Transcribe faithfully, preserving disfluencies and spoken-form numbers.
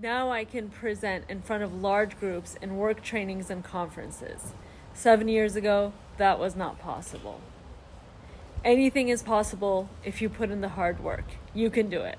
Now I can present in front of large groups in work trainings and conferences. Seven years ago, that was not possible. Anything is possible if you put in the hard work. You can do it.